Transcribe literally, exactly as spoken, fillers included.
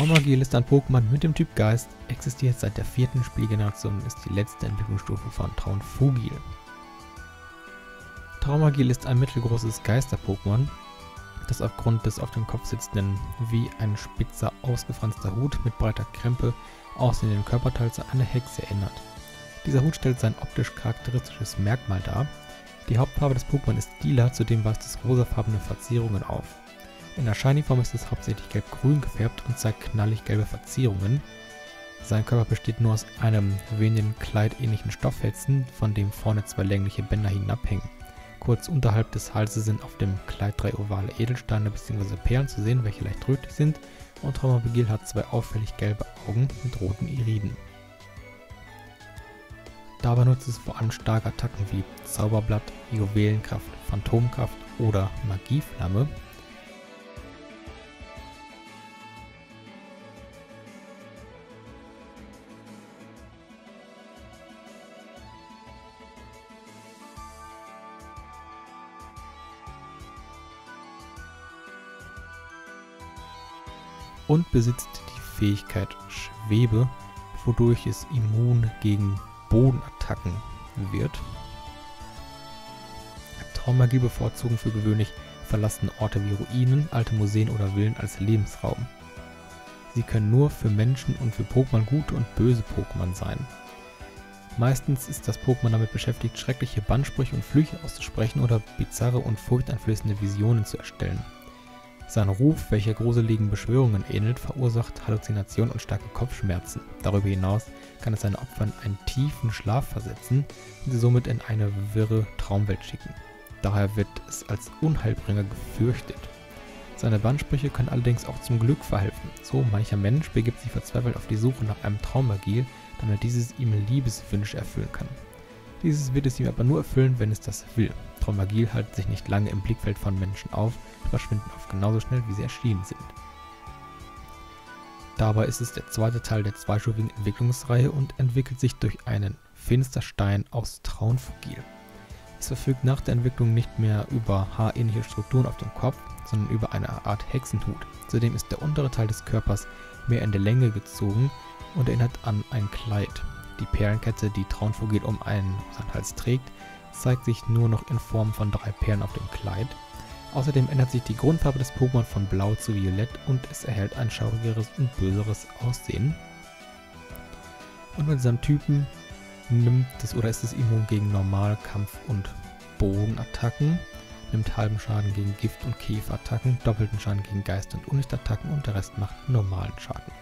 Traunmagil ist ein Pokémon mit dem Typ Geist, existiert seit der vierten Spielgeneration und ist die letzte Entwicklungsstufe von Traunfugil. Traunmagil ist ein mittelgroßes Geister-Pokémon, das aufgrund des auf dem Kopf sitzenden, wie ein spitzer, ausgefranster Hut mit breiter Krempe aussehenden Körperteils an eine Hexe erinnert. Dieser Hut stellt sein optisch charakteristisches Merkmal dar. Die Hauptfarbe des Pokémon ist lila, zudem weist es rosafarbene Verzierungen auf. In der Shiny-Form ist es hauptsächlich gelb-grün gefärbt und zeigt knallig gelbe Verzierungen. Sein Körper besteht nur aus einem wenigen kleidähnlichen Stofffetzen, von dem vorne zwei längliche Bänder hinabhängen. Kurz unterhalb des Halses sind auf dem Kleid drei ovale Edelsteine bzw. Perlen zu sehen, welche leicht rötlich sind, und Traunmagil hat zwei auffällig gelbe Augen mit roten Iriden. Dabei nutzt es vor allem starke Attacken wie Zauberblatt, Juwelenkraft, Phantomkraft oder Magieflamme. Und besitzt die Fähigkeit Schwebe, wodurch es immun gegen Bodenattacken wird. Traunmagil bevorzugen für gewöhnlich verlassene Orte wie Ruinen, alte Museen oder Villen als Lebensraum. Sie können nur für Menschen und für Pokémon gute und böse Pokémon sein. Meistens ist das Pokémon damit beschäftigt, schreckliche Bannsprüche und Flüche auszusprechen oder bizarre und furchteinflößende Visionen zu erstellen. Sein Ruf, welcher gruseligen Beschwörungen ähnelt, verursacht Halluzinationen und starke Kopfschmerzen. Darüber hinaus kann es seine Opfer in einen tiefen Schlaf versetzen und sie somit in eine wirre Traumwelt schicken. Daher wird es als Unheilbringer gefürchtet. Seine Bannsprüche können allerdings auch zum Glück verhelfen. So mancher Mensch begibt sich verzweifelt auf die Suche nach einem Traunmagil, damit dieses ihm Liebeswünsche erfüllen kann. Dieses wird es ihm aber nur erfüllen, wenn es das will. Traunmagil halten sich nicht lange im Blickfeld von Menschen auf und verschwinden oft genauso schnell, wie sie erschienen sind. Dabei ist es der zweite Teil der zweistufigen Entwicklungsreihe und entwickelt sich durch einen Finsterstein aus Traunfugil. Es verfügt nach der Entwicklung nicht mehr über haarähnliche Strukturen auf dem Kopf, sondern über eine Art Hexenhut. Zudem ist der untere Teil des Körpers mehr in der Länge gezogen und erinnert an ein Kleid. Die Perlenkette, die Traunfugil um einen seinen Hals trägt, zeigt sich nur noch in Form von drei Perlen auf dem Kleid. Außerdem ändert sich die Grundfarbe des Pokémon von blau zu violett und es erhält ein schaurigeres und böseres Aussehen. Und mit seinem Typen nimmt es oder ist es immun gegen Normalkampf- und Bodenattacken, nimmt halben Schaden gegen Gift- und Käferattacken, doppelten Schaden gegen Geist- und Unlichtattacken und der Rest macht normalen Schaden.